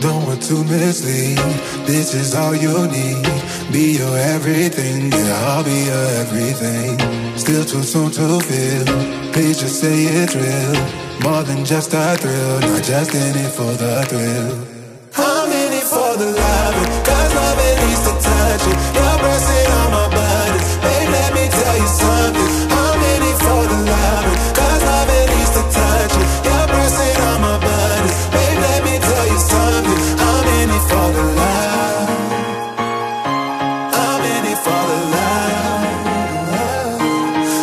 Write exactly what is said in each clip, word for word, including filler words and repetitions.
Don't want to mislead. This is all you need. Be your everything. Yeah, I'll be your everything. Still too soon to feel. Please just say it's real. More than just a thrill. Not just in it for the thrill. I'm in it for the loving. Cause love it needs to touch it. You're pressing on my body. Babe, let me tell you something. I'm in it for the loving. Cause love it needs to touch it. You're pressing on my body. Babe, let me tell you something. I'm in it for the love. I'm in it for the love.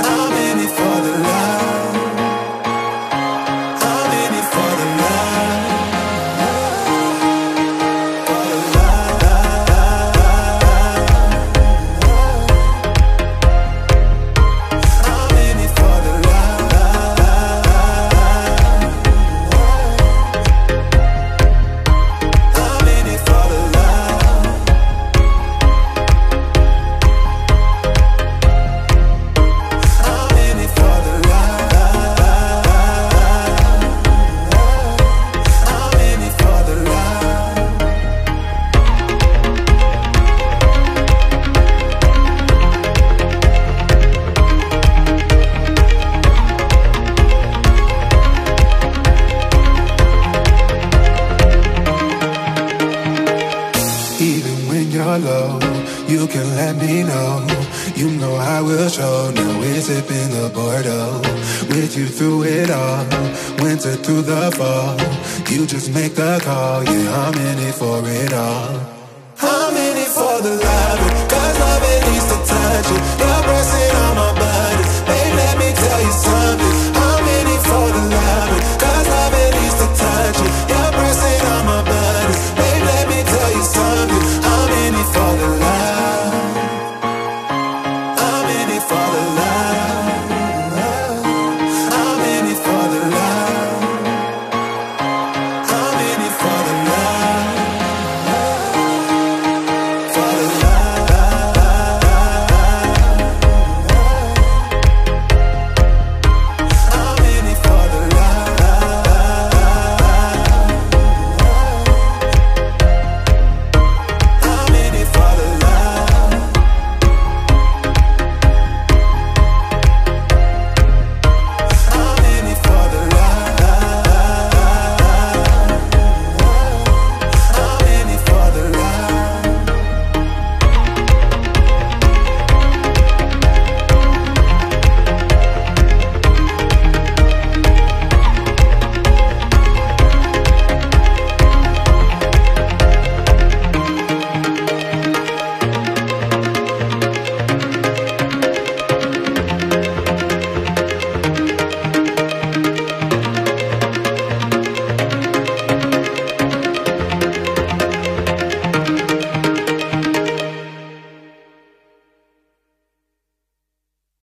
I'm in it for the love. I'm in it for the love. For the love. I'm in it for the love. I'm in it for the love. I'm in it for the love. I'm in it for the love. Even when you're low, you can let me know. You know I will show. Now we're sipping the Bordeaux. With you through it all, winter through the fall. You just make the call. Yeah, I'm in it for it all. I'm in it for the love. Cause love it needs to touch it. You're pressing on my body.